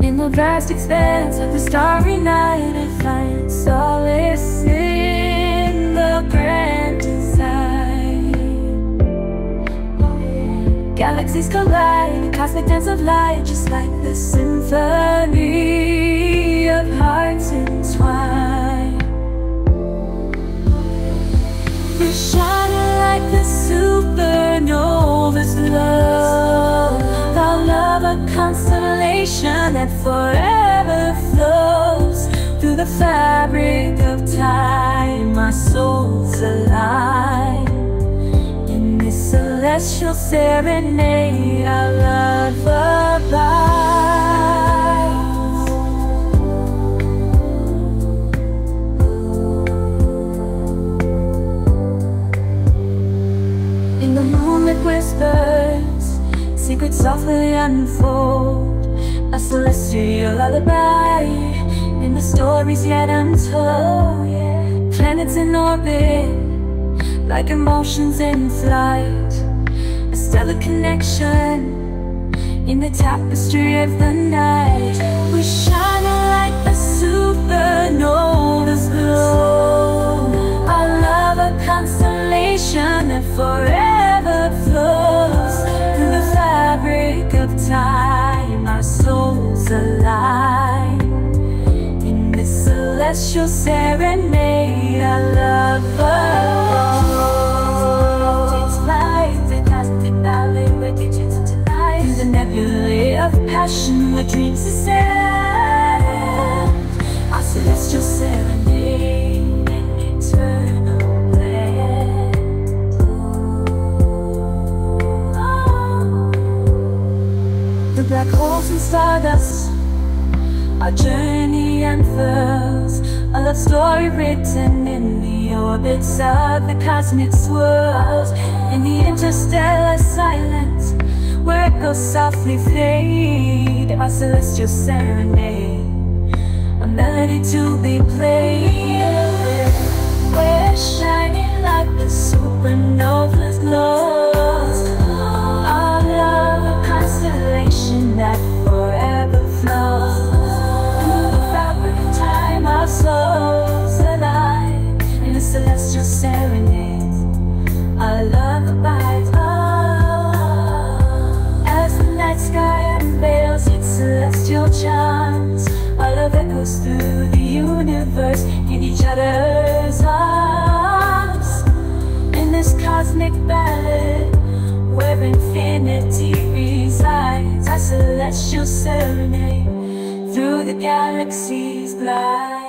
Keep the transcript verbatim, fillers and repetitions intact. In the vast expanse of the starry night, I find solace in the grand design. Galaxies collide, a cosmic dance of light, just like the symphony of hearts entwined. We shatter like the supernova's glow. Our love, a constellation that forever flows through the fabric of time. My soul's alive in this celestial serenade. Our love abides. In the moonlit whispers, secrets softly unfold, a celestial lullaby. In the stories yet untold, planets in orbit, like emotions in flight. A stellar connection in the tapestry of the night. We shine like a supernova's glow. Our love, a constellation that forever flows fabric of time. Our souls align in this celestial serenade. Our love flows. It's light, the dusty valley where digits into life. Through the nebulae of passion where dreams ascend. Our celestial serenade, an eternal blend. The black holes and stardust, our journey unfurls, a love story written in the orbits of the cosmic swirls. In the interstellar silence, where echoes softly fade, our celestial serenade, a melody to be played. We're shining like the supernova's glow. That forever flows through the fabric of time. Our souls alive in a celestial serenade. Our love abides, oh, as the night sky unveils its celestial charms. Our love echoes through the universe in each other's arms. In this cosmic ballad where infinity resides, our celestial serenade through the galaxies glide.